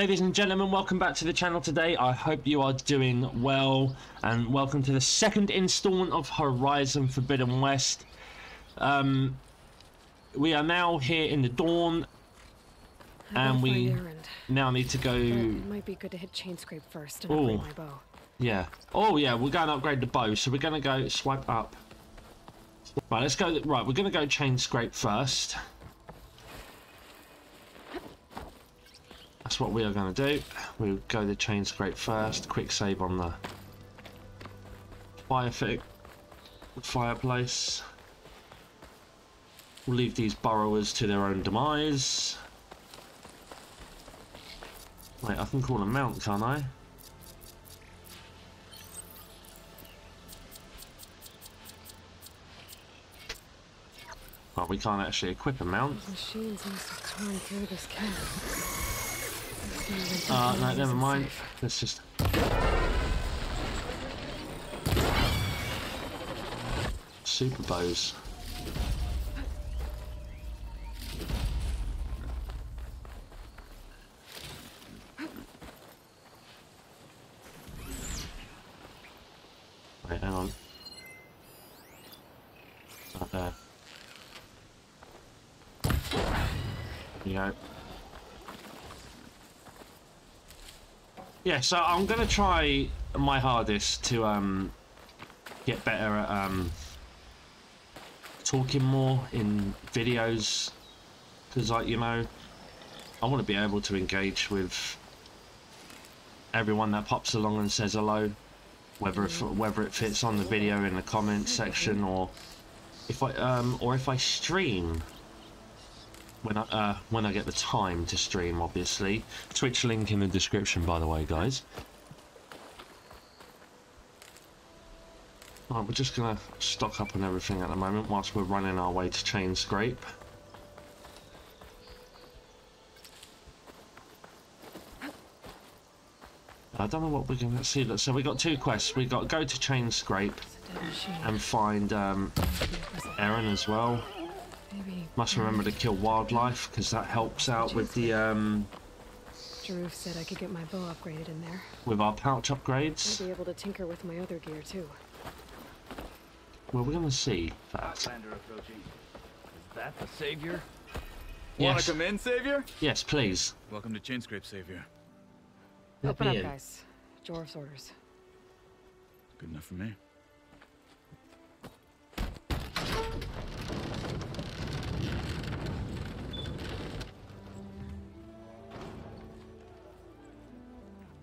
Ladies and gentlemen, welcome back to the channel today. I hope you are doing well, and welcome to the second installment of Horizon Forbidden West. We are now here in the dawn, and we now need to go... It might be good to hit Chainscrape first and upgrade my bow. Yeah. Oh yeah, we're going to upgrade the bow, so we're going to go swipe up. Right, let's go... Right, we're going to go Chainscrape first. That's what we are going to do. We'll go the Chainscrape first. Quick save on the fireplace. We'll leave these burrowers to their own demise. Wait, I can call them mount, can't I? Well, we can't actually equip a mount. Machines must have come through this camp. No, never mind. Let's just... Super bows. Wait, hang on. Up there. There you go. Yeah, so I'm going to try my hardest to get better at talking more in videos, because, like, you know, I want to be able to engage with everyone that pops along and says hello, whether it fits on the video in the comments section, or if I stream. When I get the time to stream, obviously. Twitch link in the description, by the way, guys. Alright, we're just going to stock up on everything at the moment whilst we're running our way to Chainscrape. I don't know what we're going to see. Look, so we got two quests. We got go to Chainscrape and find Erend as well. Must remember to kill wildlife, because that helps out with the Jeruf said I could get my bow upgraded in there. With our pouch upgrades. I'll be able to tinker with my other gear too. Well, we're gonna see that. Is that the savior? Yes. Wanna come in, savior? Yes, please. Welcome to Chainscrape, savior. Open up, guys. Jeruf's orders. Good enough for me.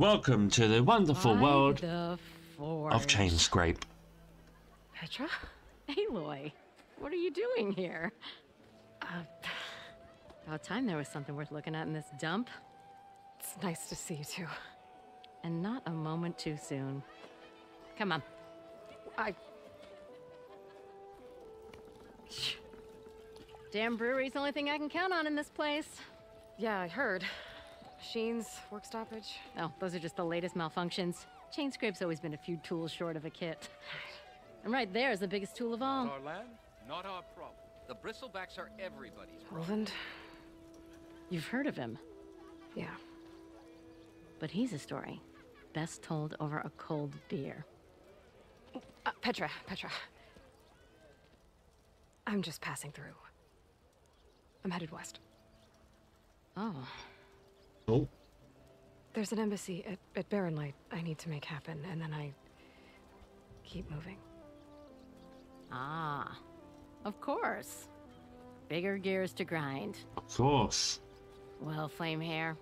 Welcome to the wonderful world of Chainscrape. Petra? Aloy, what are you doing here? About time there was something worth looking at in this dump. It's nice to see you too. And not a moment too soon. Come on. Damn brewery's the only thing I can count on in this place. Yeah, I heard. Machines, work stoppage. Oh, those are just the latest malfunctions. Chainscrape's always been a few tools short of a kit. And right there is the biggest tool of all. Our land, not our problem. The bristlebacks are everybody's problem. Roland? You've heard of him. Yeah. But he's a story. Best told over a cold beer. Petra. I'm just passing through. I'm headed west. Oh. Oh. There's an embassy at Barren Light I need to make happen, and then I keep moving. Ah, of course. Bigger gears to grind. Of course. Well, Flamehair,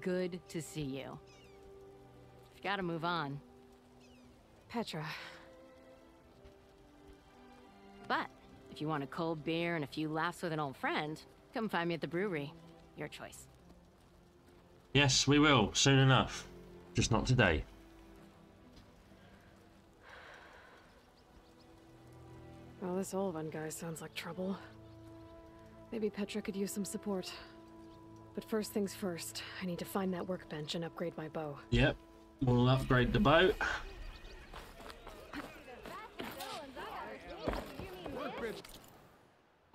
good to see you. You've got to move on. Petra. But if you want a cold beer and a few laughs with an old friend, come find me at the brewery. Your choice. Yes, we will, soon enough. Just not today. Well, this Olvind guy sounds like trouble. Maybe Petra could use some support. But first things first, I need to find that workbench and upgrade my bow. Yep, we'll upgrade the bow.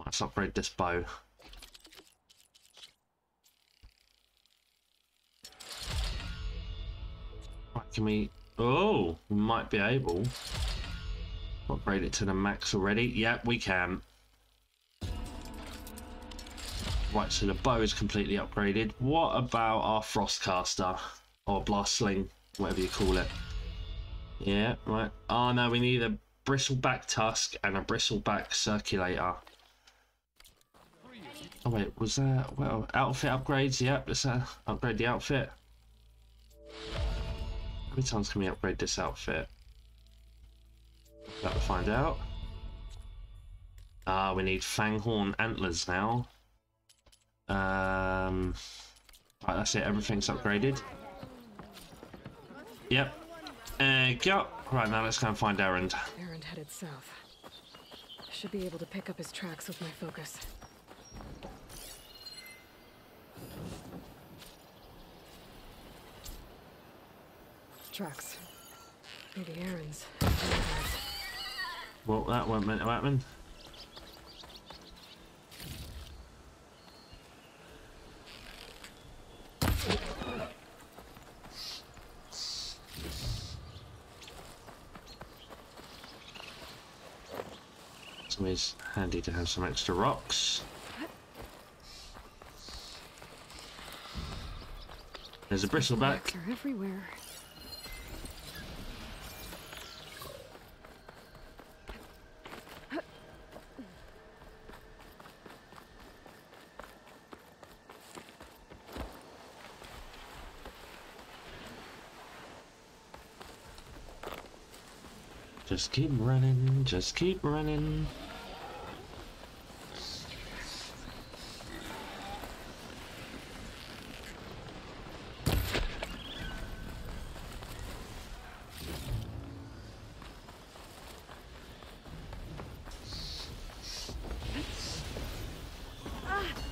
Let's upgrade this bow. Can we... Oh, we might be able to upgrade it to the max already. Yep, we can. Right, so the bow is completely upgraded. What about our Frostcaster? Or Blastling, whatever you call it. Yeah, right. Oh no, we need a Bristleback Tusk and a Bristleback Circulator. Oh wait, was that... Well, outfit upgrades? Yep, let's upgrade the outfit. How many times can we upgrade this outfit? About to find out. Ah, we need Fanghorn Antlers now. Right, that's it, everything's upgraded. Yep. Go. Right, now let's go and find Erend. Erend headed south. I should be able to pick up his tracks with my focus. Tracks. Maybe Erend's. Well, that wasn't meant to happen. It's always handy to have some extra rocks. There's a Bristleback. They're everywhere. Just keep running, just keep running.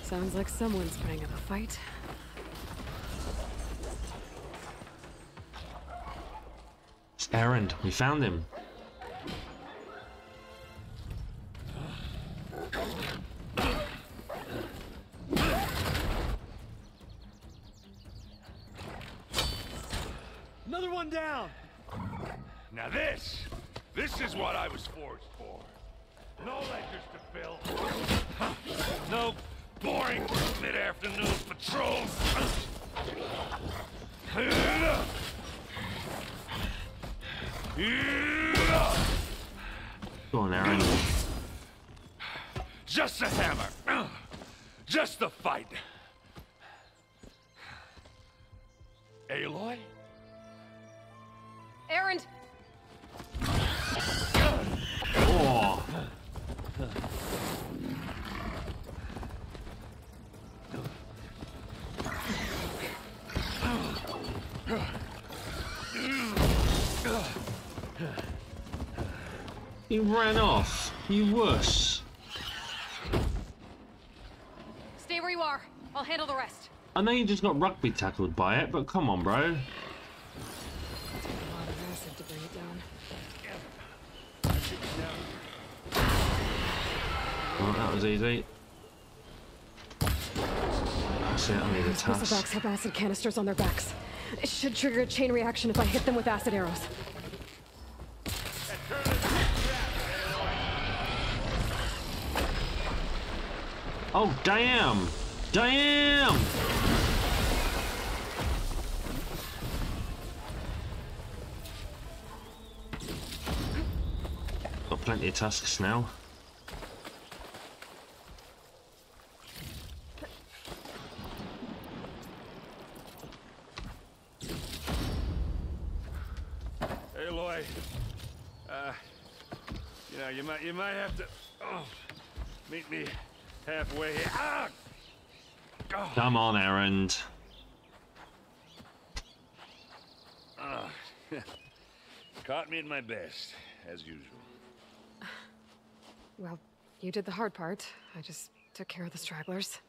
Sounds like someone's putting up a fight. It's Erend. We found him. Another one down. Now this is what I was forged for. No ledgers to fill. No boring mid-afternoon patrols. Go on, Erend. Just a hammer. Just a fight. Aloy? Erend! Oh. He ran off, you wuss. Stay where you are. I'll handle the rest. I know you just got rugby tackled by it, but come on, bro. It'll take a lot of acid to bring it down. Well, that was easy. That's it, I need a task. These Bristlecats have acid canisters on their backs. It should trigger a chain reaction if I hit them with acid arrows. Oh, damn! Damn! Got plenty of tusks now. Aloy, you know, you might have to meet me halfway here. Ah! Oh. Come on, Erend. Caught me at my best, as usual. Well, you did the hard part. I just took care of the stragglers.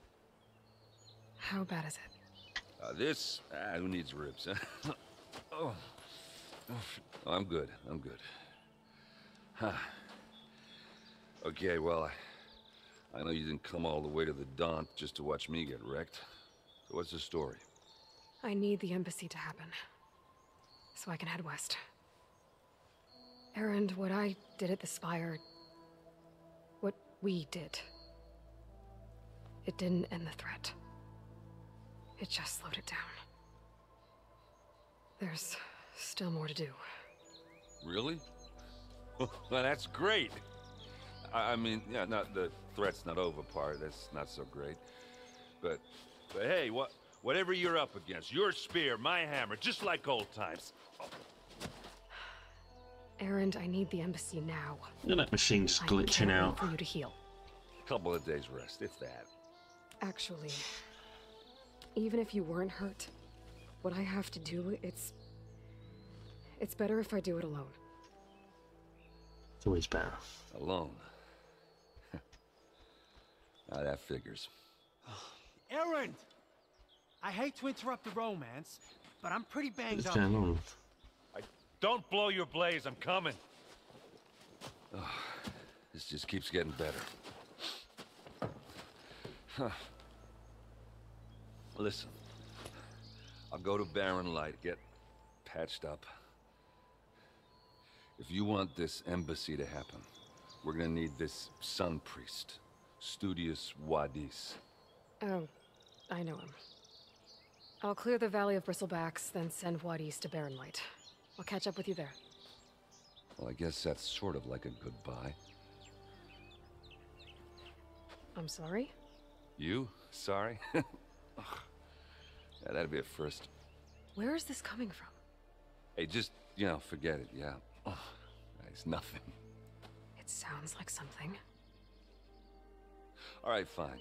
How bad is it? This? Who needs ribs, huh? Oh, I'm good. I'm good. Huh. Okay, well... I know you didn't come all the way to the Daunt just to watch me get wrecked. So what's the story? I need the embassy to happen. so I can head west. Erend, what I did at the Spire... what we did... it didn't end the threat. It just slowed it down. There's still more to do. Really? Well, that's great! I mean, yeah, not the threat's not over part, that's not so great. But hey, whatever you're up against, your spear, my hammer, just like old times. Oh. Erend, I need the embassy now. No, that machine's glitching out. For you to heal. A couple of days rest, if that. Actually, even if you weren't hurt, what I have to do, it's better if I do it alone. It's always better. Alone. Now that figures. Erend! I hate to interrupt the romance, but I'm pretty banged up. Don't blow your blaze, I'm coming. Oh, this just keeps getting better. Huh. Listen, I'll go to Barren Light, get patched up. If you want this embassy to happen, we're gonna need this sun priest, studious Wadis. Oh, I know him. I'll clear the Valley of Bristlebacks, then send Wadis to Barren Light. I'll catch up with you there. Well, I guess that's sort of like a goodbye. I'm sorry? You? Sorry? Yeah, that'd be a first. Where is this coming from? Hey, just, you know, forget it, yeah. Oh, it's nothing. It sounds like something. All right, fine.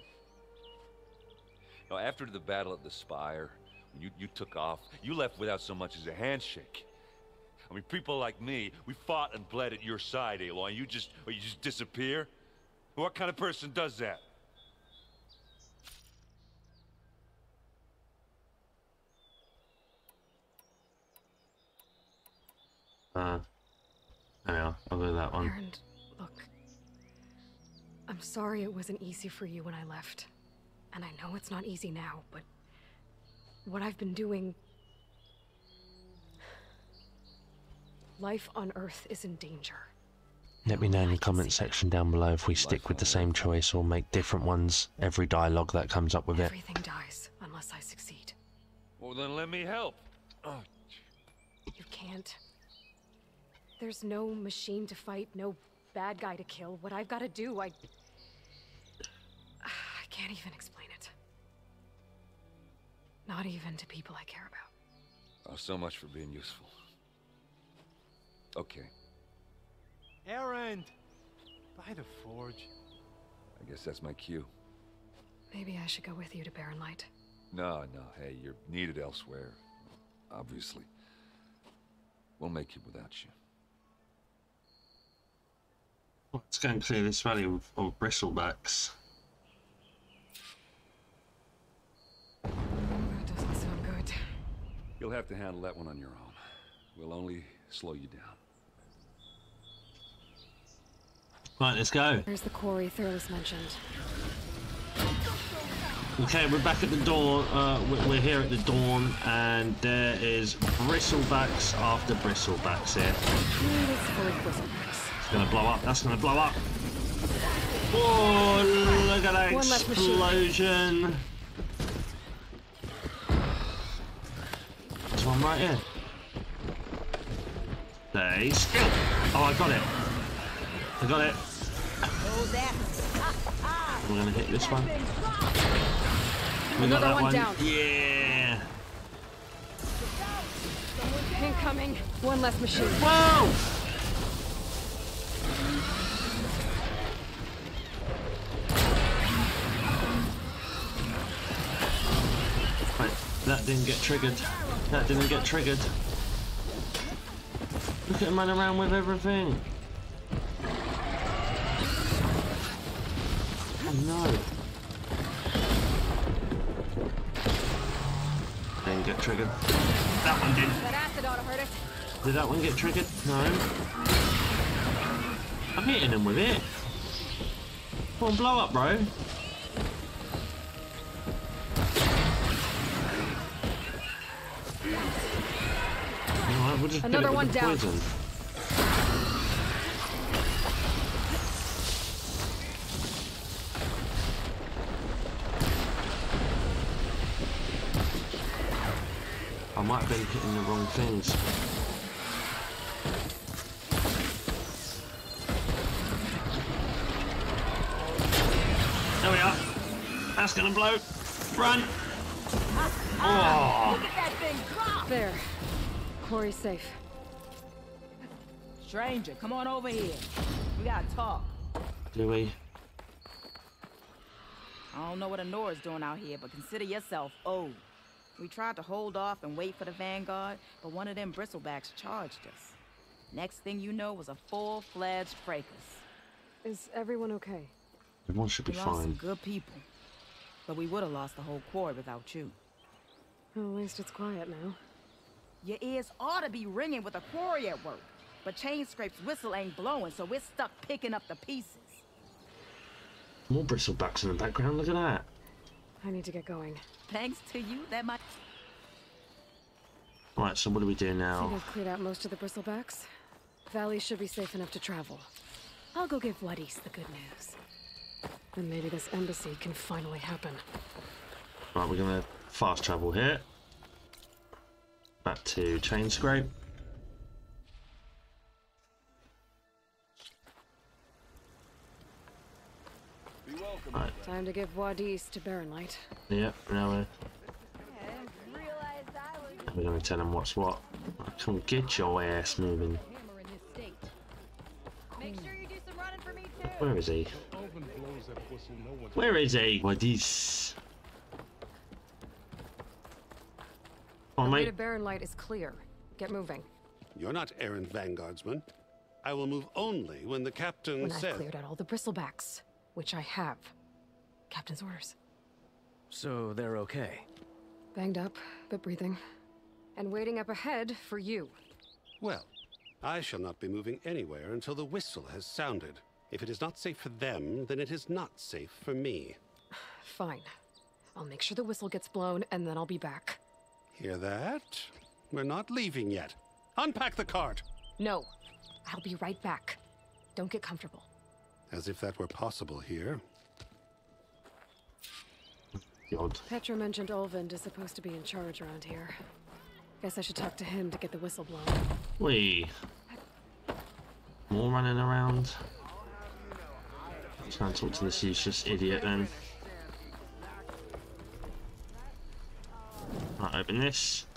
Now, after the battle at the Spire, when you took off, you left without so much as a handshake. I mean, people like me, we fought and bled at your side, Aloy, and you just disappear? What kind of person does that? Yeah, I'll do that one. Erend, look. I'm sorry it wasn't easy for you when I left. And I know it's not easy now, but... what I've been doing... life on Earth is in danger. Let me know in the comment section down below if we stick with the same choice or make different ones. Every dialogue that comes up with it. Everything dies unless I succeed. Well, then let me help. Oh. You can't. There's no machine to fight, no bad guy to kill. What I've got to do, I can't even explain it. Not even to people I care about. Oh, so much for being useful. Okay. Erend! By the forge. I guess that's my cue. Maybe I should go with you to Barren Light. No, hey, you're needed elsewhere. Obviously. We'll make it without you. Well, let's go and clear this valley of bristlebacks. That doesn't sound good. You'll have to handle that one on your own. We'll only slow you down. Right, let's go. There's the quarry Thorus mentioned. Okay, we're back at the dawn. We're here at the dawn, and there is bristlebacks after bristlebacks here. It's gonna blow up. That's gonna blow up. Oh, look at that explosion! There's one right here. Stay still. Oh, I got it. I got it. We're gonna hit this one. We got that one. Yeah. Incoming. One less machine. Whoa! Wait, that didn't get triggered. That didn't get triggered. Look at him running around with everything. No. Didn't get triggered. That one did. That acid ought to hurt it. Did that one get triggered? No. I'm hitting him with it. Come on, blow up, bro. Anyone we'll just another one down. Poison. I might have been hitting the wrong things. There we are. That's gonna blow. Run! Oh. Look at that thing drop. There. Corey's safe. Stranger, come on over here. We gotta talk. Do we? I don't know what Anora's doing out here, but consider yourself owed. We tried to hold off and wait for the vanguard, but one of them bristlebacks charged us. Next thing you know was a full-fledged fracas. Is everyone okay? Everyone should be fine. We lost some good people, but we would have lost the whole quarry without you. Well, at least it's quiet now. Your ears ought to be ringing with a quarry at work, but Chainscrape's whistle ain't blowing, so we're stuck picking up the pieces. More bristlebacks in the background, look at that. I need to get going. Thanks to you, that might... Alright, so what do we do now? I think I've cleared out most of the bristlebacks. Valley should be safe enough to travel. I'll go give Wadis the good news. And maybe this embassy can finally happen. Right, we're gonna fast travel here. Back to Chainscrape. Right. Time to give Wadis to Barren Light. Yep, now we're going to tell them what's what. Come get your ass moving. Make sure you do some running for me too. Where is he? Where is he? Wadis. Oh, mate. The way to Barren Light is clear. Get moving. You're not Erend vanguardsman. I will move only when the captain says. I've cleared out all the bristlebacks, which I have. Captain's orders. So they're okay? Banged up, but breathing. And waiting up ahead for you. Well, I shall not be moving anywhere until the whistle has sounded. If it is not safe for them, then it is not safe for me. Fine. I'll make sure the whistle gets blown, and then I'll be back. Hear that? We're not leaving yet. Unpack the cart! No. I'll be right back. Don't get comfortable. As if that were possible here. God. Petra mentioned Olvind is supposed to be in charge around here. Guess I should talk to him to get the whistle blown. Wee. More running around. Try and talk to this useless idiot then. Right, open this.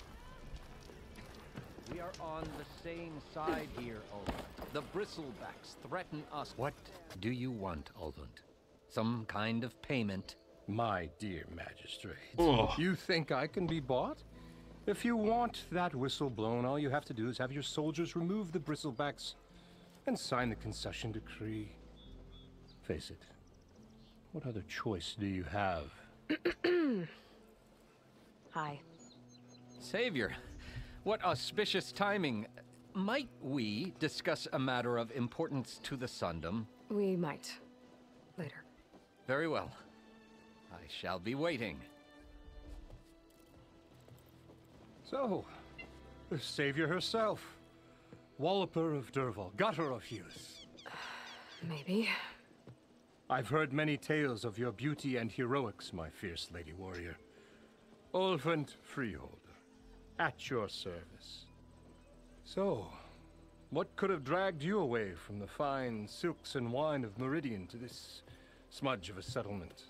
We are on the same side here, Olvind. The bristlebacks threaten us. What do you want, Olvind? Some kind of payment? My dear magistrate, you think I can be bought? If you want that whistle blown, all you have to do is have your soldiers remove the bristlebacks and sign the concession decree. Face it, what other choice do you have? Hi. Savior. What auspicious timing. Might we discuss a matter of importance to the Sundom? We might. Later. Very well. I shall be waiting. So, the Savior herself. Walloper of Durval, gutter of youth. Maybe. I've heard many tales of your beauty and heroics, my fierce lady warrior. Olvind Freehold. At your service. So, what could have dragged you away from the fine silks and wine of Meridian to this smudge of a settlement?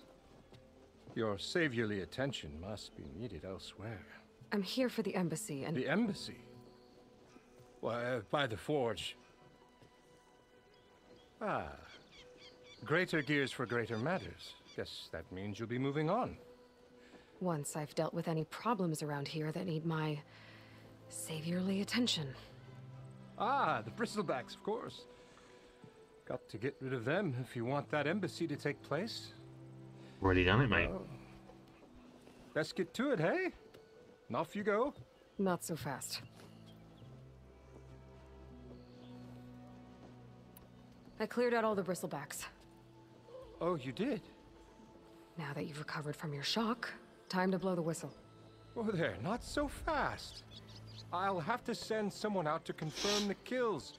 Your saviorly attention must be needed elsewhere. I'm here for the embassy and... The embassy? Well, by the forge. Ah. Greater gears for greater matters. Guess that means you'll be moving on. Once I've dealt with any problems around here that need my saviorly attention. Ah, the bristlebacks, of course. Got to get rid of them if you want that embassy to take place. Already done it, mate. Let's get to it, hey? And off you go. Not so fast. I cleared out all the bristlebacks. Oh, you did? Now that you've recovered from your shock... Time to blow the whistle. Oh there, not so fast. I'll have to send someone out to confirm the kills.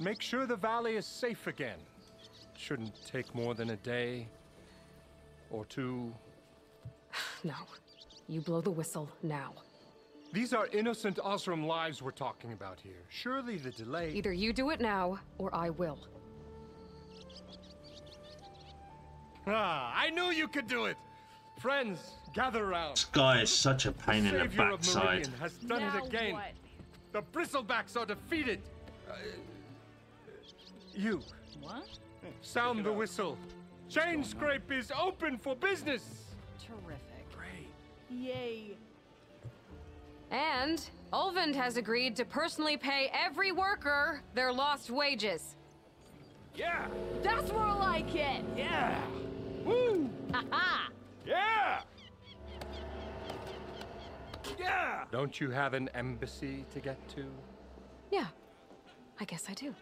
Make sure the valley is safe again. Shouldn't take more than a day or two. No. You blow the whistle now. These are innocent Osram lives we're talking about here. Surely the delay... Either you do it now, or I will. Ah, I knew you could do it! Friends, gather round. This guy is such a pain in the backside. Meridian has done it again. What? The bristlebacks are defeated. You. What? Sound the whistle. Chainscrape is open for business. Terrific. Great. Yay. And Olvind has agreed to personally pay every worker their lost wages. Yeah. That's more like it. Yeah. Woo. Ha ha. Yeah. Yeah. Don't you have an embassy to get to? Yeah. I guess I do.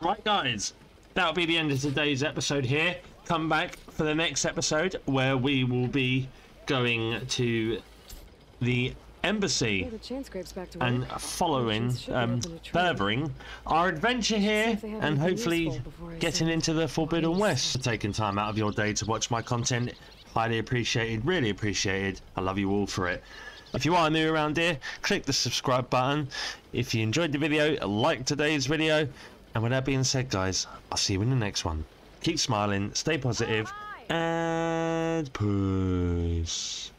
Right, guys. That'll be the end of today's episode here. Come back for the next episode where we will be going to the embassy and following, furthering our adventure here and hopefully getting into the Forbidden West. Taking time out of your day to watch my content, highly appreciated, really appreciated. I love you all for it. If you are new around here, click the subscribe button. If you enjoyed the video, like today's video. And with that being said, guys, I'll see you in the next one. Keep smiling, stay positive, and peace.